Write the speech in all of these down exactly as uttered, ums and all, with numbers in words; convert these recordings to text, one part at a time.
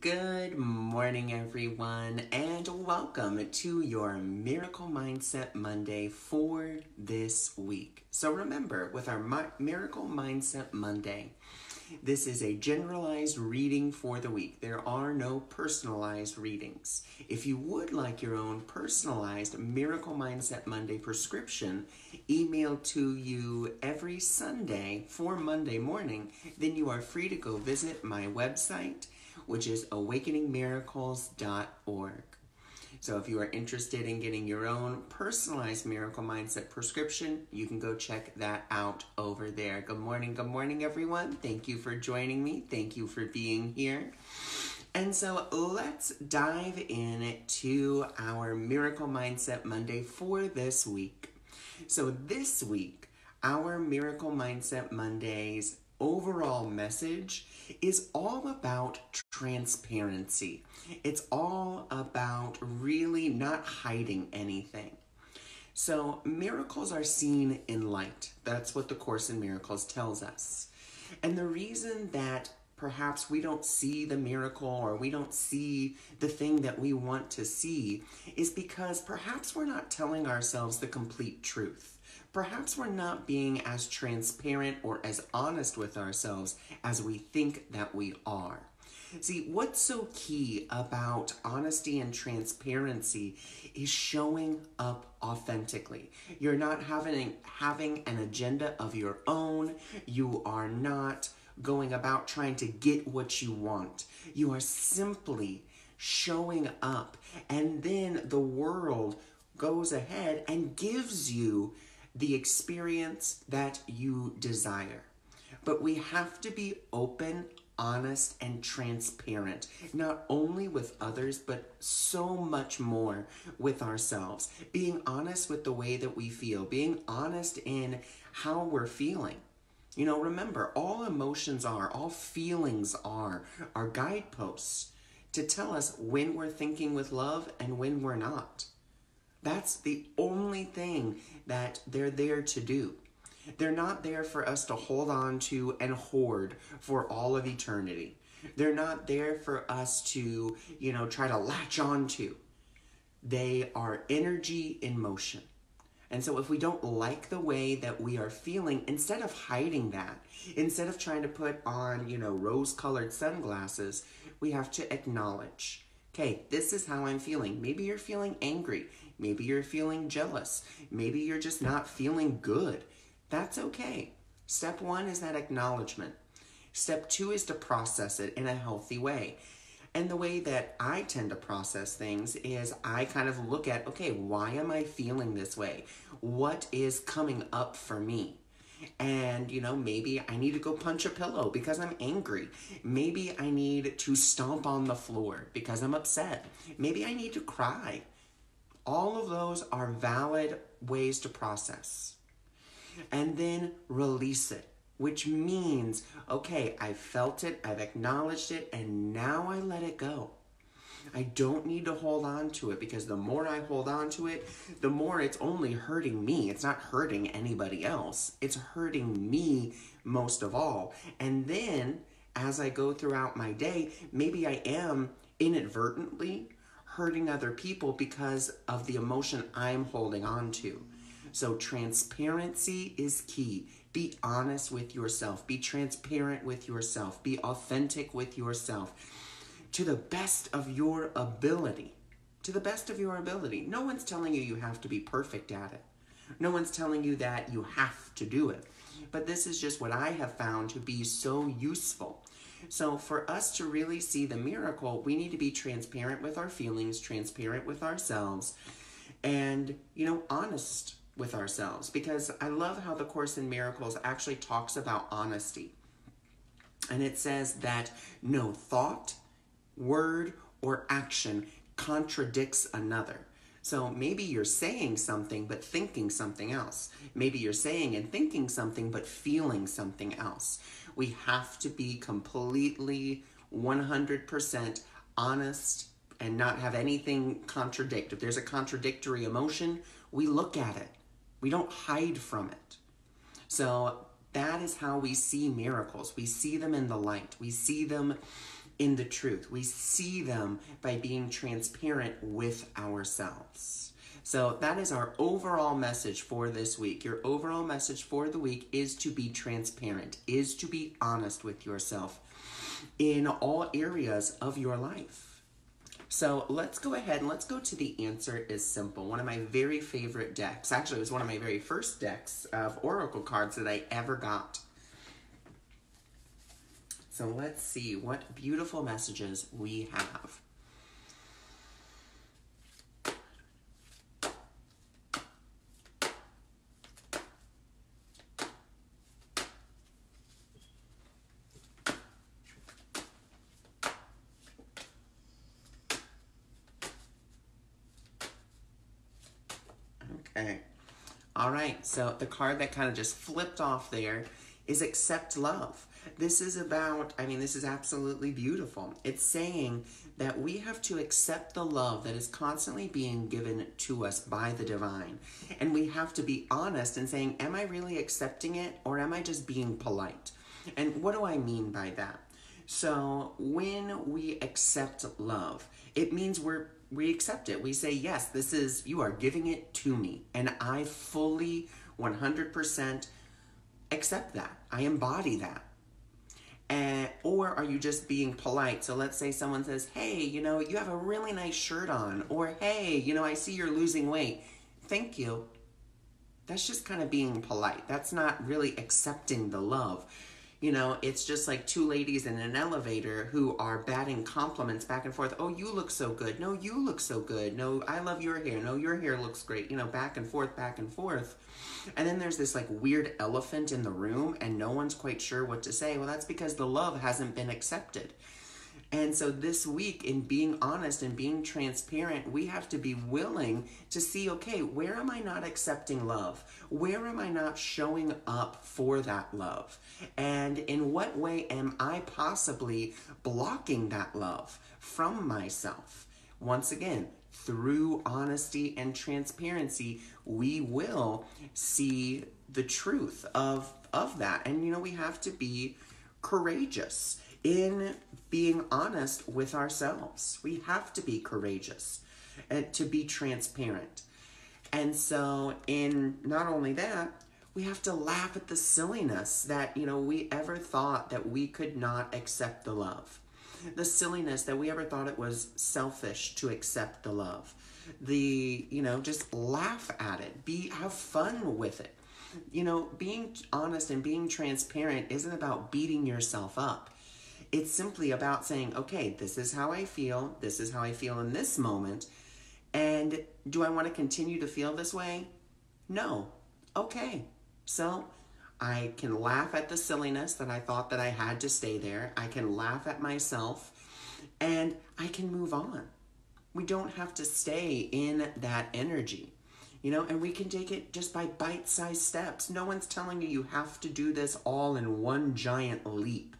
Good morning, everyone, and welcome to your Miracle Mindset Monday for this week. So remember, with our Mi- Miracle Mindset Monday, this is a generalized reading for the week. There are no personalized readings. If you would like your own personalized Miracle Mindset Monday prescription emailed to you every Sunday for Monday morning, then you are free to go visit my website, which is awakening miracles dot org. So if you are interested in getting your own personalized Miracle Mindset prescription, you can go check that out over there. Good morning, good morning, everyone. Thank you for joining me. Thank you for being here. And so let's dive in to our Miracle Mindset Monday for this week. So this week, our Miracle Mindset Mondays overall message is all about transparency. It's all about really not hiding anything. So miracles are seen in light. That's what the Course in Miracles tells us. And the reason that perhaps we don't see the miracle or we don't see the thing that we want to see is because perhaps we're not telling ourselves the complete truth. Perhaps we're not being as transparent or as honest with ourselves as we think that we are. See, what's so key about honesty and transparency is showing up authentically. You're not having, having an agenda of your own. You are not going about trying to get what you want. You are simply showing up, and then the world goes ahead and gives you the experience that you desire. But we have to be open, honest, and transparent, not only with others, but so much more with ourselves. Being honest with the way that we feel, being honest in how we're feeling. You know, remember, all emotions are, all feelings are, are guideposts to tell us when we're thinking with love and when we're not. That's the only thing that they're there to do. They're not there for us to hold on to and hoard for all of eternity. They're not there for us to, you know, try to latch on to. They are energy in motion. And so if we don't like the way that we are feeling, instead of hiding that, instead of trying to put on, you know, rose-colored sunglasses, we have to acknowledge, okay, this is how I'm feeling. Maybe you're feeling angry. Maybe you're feeling jealous. Maybe you're just not feeling good. That's okay. Step one is that acknowledgement. Step two is to process it in a healthy way. And the way that I tend to process things is I kind of look at, okay, why am I feeling this way? What is coming up for me? And, you know, maybe I need to go punch a pillow because I'm angry. Maybe I need to stomp on the floor because I'm upset. Maybe I need to cry. All of those are valid ways to process. And then release it, which means, okay, I felt it, I've acknowledged it, and now I let it go. I don't need to hold on to it, because the more I hold on to it, the more it's only hurting me. It's not hurting anybody else. It's hurting me most of all. And then as I go throughout my day, maybe I am inadvertently hurting other people because of the emotion I'm holding on to. So transparency is key. Be honest with yourself. Be transparent with yourself. Be authentic with yourself. To the best of your ability, to the best of your ability. No one's telling you you have to be perfect at it. No one's telling you that you have to do it. But this is just what I have found to be so useful. So for us to really see the miracle, we need to be transparent with our feelings, transparent with ourselves, and, you know, honest with ourselves. Because I love how the Course in Miracles actually talks about honesty. And it says that no thought, word, or action contradicts another. So maybe you're saying something but thinking something else. Maybe you're saying and thinking something but feeling something else. We have to be completely one hundred percent honest and not have anything contradict. If there's a contradictory emotion, we look at it. We don't hide from it. So that is how we see miracles. We see them in the light. We see them in the truth. We see them by being transparent with ourselves. So that is our overall message for this week. Your overall message for the week is to be transparent, is to be honest with yourself in all areas of your life. So let's go ahead and let's go to The Answer Is Simple, one of my very favorite decks. Actually, it was one of my very first decks of Oracle cards that I ever got. So let's see what beautiful messages we have. Okay. All right. So the card that kind of just flipped off there is Accept Love. This is about, I mean, this is absolutely beautiful. It's saying that we have to accept the love that is constantly being given to us by the divine. And we have to be honest in saying, am I really accepting it, or am I just being polite? And what do I mean by that? So when we accept love, it means we're we accept it. We say, yes, this is, you are giving it to me, and I fully one hundred percent accept that. I embody that. And, or are you just being polite? So let's say someone says, hey, you know, you have a really nice shirt on, or hey, you know, I see you're losing weight. Thank you. That's just kind of being polite. That's not really accepting the love. You know, it's just like two ladies in an elevator who are batting compliments back and forth. Oh, you look so good. No, you look so good. No, I love your hair. No, your hair looks great. You know, back and forth, back and forth. And then there's this like weird elephant in the room and no one's quite sure what to say. Well, that's because the love hasn't been accepted. And so this week, in being honest and being transparent, we have to be willing to see, okay, where am I not accepting love? Where am I not showing up for that love? And in what way am I possibly blocking that love from myself? Once again, through honesty and transparency, we will see the truth of, of that. And, you know, we have to be courageous in being honest with ourselves. We have to be courageous and to be transparent. And so in not only that, we have to laugh at the silliness that, you know, we ever thought that we could not accept the love. The silliness that we ever thought it was selfish to accept the love. The, you know, just laugh at it. Be, have fun with it. You know, being honest and being transparent isn't about beating yourself up. It's simply about saying, okay, this is how I feel. This is how I feel in this moment. And do I want to continue to feel this way? No. Okay. So I can laugh at the silliness that I thought that I had to stay there. I can laugh at myself and I can move on. We don't have to stay in that energy, you know, and we can take it just by bite-sized steps. No one's telling you you have to do this all in one giant leap.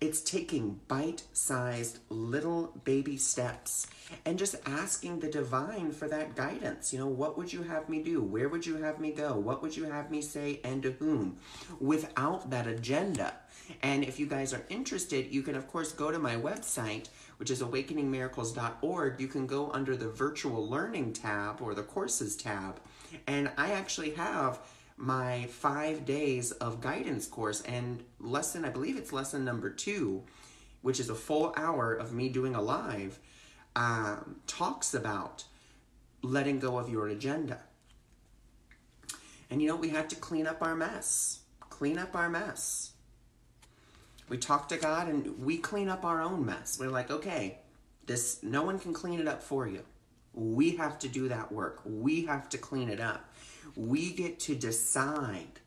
It's taking bite-sized little baby steps and just asking the divine for that guidance. You know, what would you have me do? Where would you have me go? What would you have me say, and to whom? Without that agenda. And if you guys are interested, you can, of course, go to my website, which is awakening miracles dot org. You can go under the virtual learning tab or the courses tab. And I actually have my five days of guidance course, and lesson, I believe it's lesson number two, which is a full hour of me doing a live, um, talks about letting go of your agenda. And you know, we have to clean up our mess, clean up our mess. We talk to God and we clean up our own mess. We're like, okay, this, no one can clean it up for you. We have to do that work. We have to clean it up. We get to decide.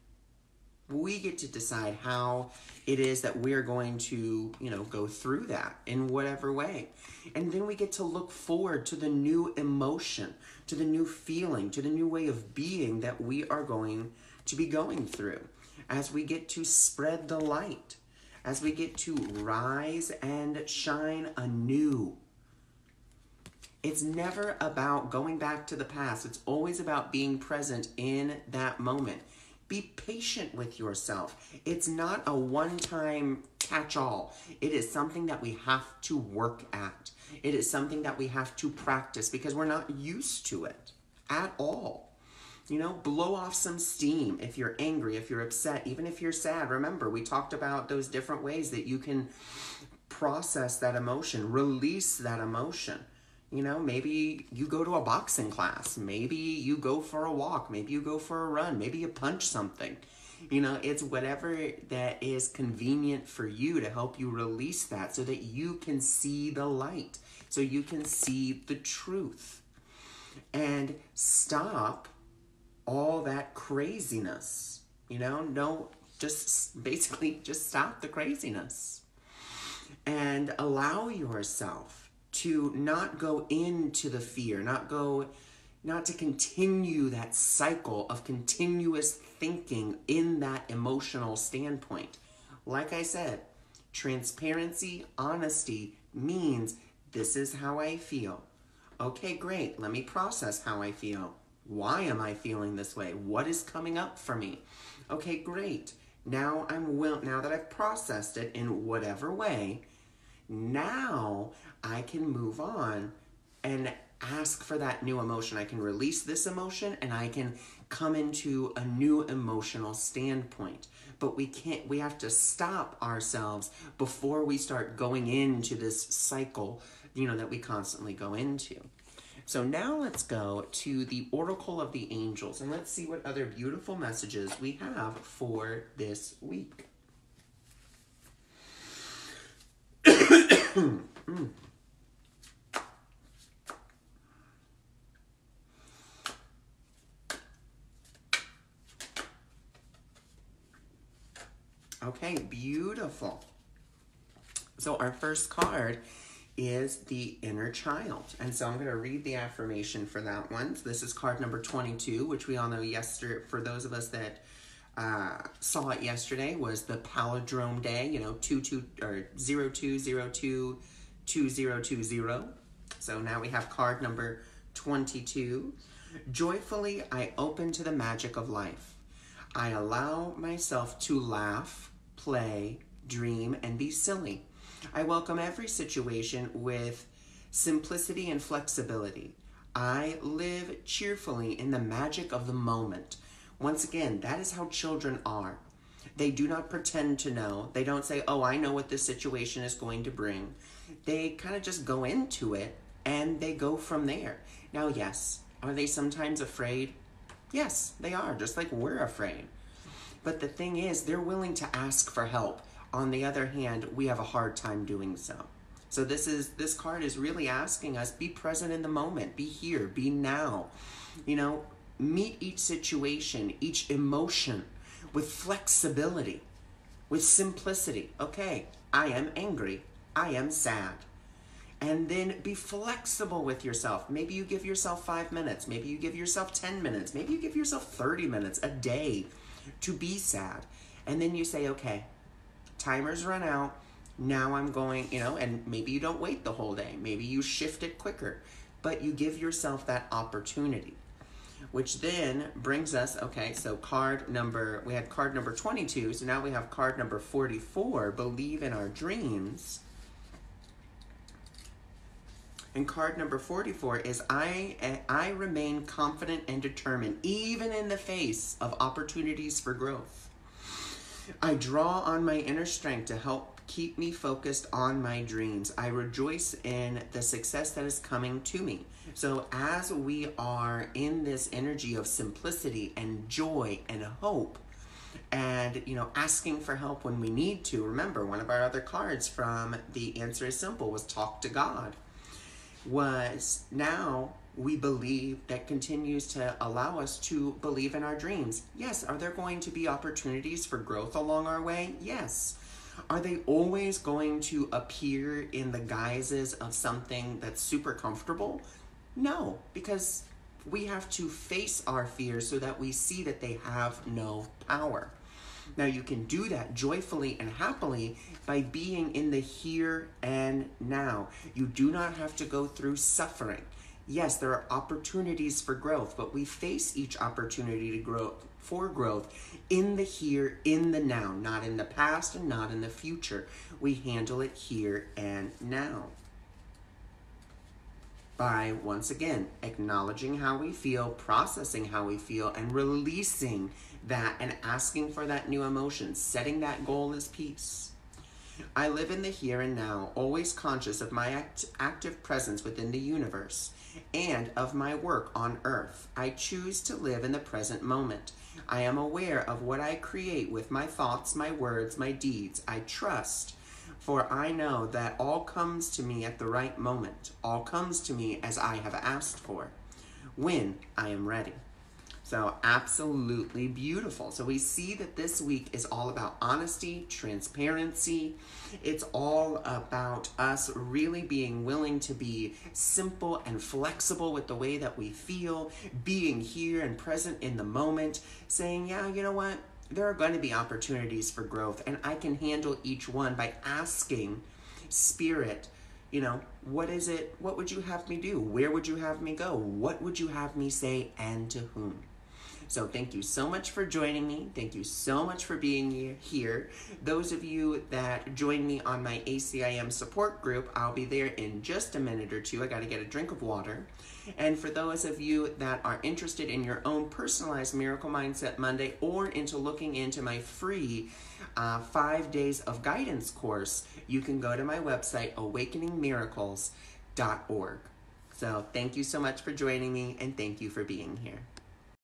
We get to decide how it is that we're going to, you know, go through that in whatever way. And then we get to look forward to the new emotion, to the new feeling, to the new way of being that we are going to be going through. As we get to spread the light, as we get to rise and shine anew. It's never about going back to the past. It's always about being present in that moment. Be patient with yourself. It's not a one-time catch-all. It is something that we have to work at. It is something that we have to practice because we're not used to it at all. You know, blow off some steam if you're angry, if you're upset, even if you're sad. Remember, we talked about those different ways that you can process that emotion, release that emotion. You know, maybe you go to a boxing class. Maybe you go for a walk. Maybe you go for a run. Maybe you punch something. You know, it's whatever that is convenient for you to help you release that so that you can see the light, so you can see the truth. And stop all that craziness. You know, no, just basically just stop the craziness. And allow yourself to not go into the fear, not go, not to continue that cycle of continuous thinking in that emotional standpoint. Like I said, transparency, honesty means this is how I feel. Okay, great, let me process how I feel. Why am I feeling this way? What is coming up for me? Okay, great. Now I'm will now that I've processed it in whatever way, now I can move on and ask for that new emotion. I can release this emotion and I can come into a new emotional standpoint. But we can't, we have to stop ourselves before we start going into this cycle, you know, that we constantly go into. So now let's go to the Oracle of the Angels and let's see what other beautiful messages we have for this week. mm. Okay, beautiful. So our first card is the inner child. And so I'm going to read the affirmation for that one. So this is card number twenty-two, which we all know yesterday, for those of us that uh, saw it yesterday, was the Palindrome Day, you know, two, two, or zero, two, zero, two, two, zero, two, zero. So now we have card number twenty-two. Joyfully, I open to the magic of life. I allow myself to laugh, play, dream, and be silly. I welcome every situation with simplicity and flexibility. I live cheerfully in the magic of the moment. Once again, that is how children are. They do not pretend to know. They don't say, oh, I know what this situation is going to bring. They kind of just go into it and they go from there. Now, yes, are they sometimes afraid? Yes, they are, just like we're afraid. But the thing is, they're willing to ask for help. On the other hand, we have a hard time doing so. So this is this card is really asking us, be present in the moment, be here, be now. You know, meet each situation, each emotion with flexibility, with simplicity. Okay, I am angry, I am sad. And then be flexible with yourself. Maybe you give yourself five minutes, maybe you give yourself ten minutes, maybe you give yourself thirty minutes a day to be sad. And then you say, okay, timer's run out, now I'm going, you know, and maybe you don't wait the whole day. Maybe you shift it quicker, but you give yourself that opportunity, which then brings us, okay, so card number, we had card number twenty-two, so now we have card number forty-four, Believe in Our Dreams. And card number forty-four is I, I remain confident and determined, even in the face of opportunities for growth. I draw on my inner strength to help keep me focused on my dreams. I rejoice in the success that is coming to me. So as we are in this energy of simplicity and joy and hope and, you know, asking for help when we need to, remember one of our other cards from The Answer Is Simple was Talk to God, was now we believe that continues to allow us to believe in our dreams. Yes, are there going to be opportunities for growth along our way? Yes. Are they always going to appear in the guises of something that's super comfortable? No, because we have to face our fears so that we see that they have no power. Now you can do that joyfully and happily by being in the here and now. You do not have to go through suffering. Yes, there are opportunities for growth, but we face each opportunity to grow for growth in the here, in the now, not in the past and not in the future. We handle it here and now by, once again, acknowledging how we feel, processing how we feel, and releasing that and asking for that new emotion, setting that goal as peace. I live in the here and now, always conscious of my act- active presence within the universe and of my work on earth. I choose to live in the present moment. I am aware of what I create with my thoughts, my words, my deeds. I trust, for I know that all comes to me at the right moment. All comes to me as I have asked for, when I am ready. So absolutely beautiful. So we see that this week is all about honesty, transparency. It's all about us really being willing to be simple and flexible with the way that we feel, being here and present in the moment, saying, yeah, you know what? There are going to be opportunities for growth, and I can handle each one by asking Spirit, you know, what is it? What would you have me do? Where would you have me go? What would you have me say, and to whom? So thank you so much for joining me. Thank you so much for being here. Those of you that join me on my A C I M support group, I'll be there in just a minute or two. I got to get a drink of water. And for those of you that are interested in your own personalized Miracle Mindset Monday or into looking into my free uh, five days of guidance course, you can go to my website, awakening miracles dot org. So thank you so much for joining me, and thank you for being here.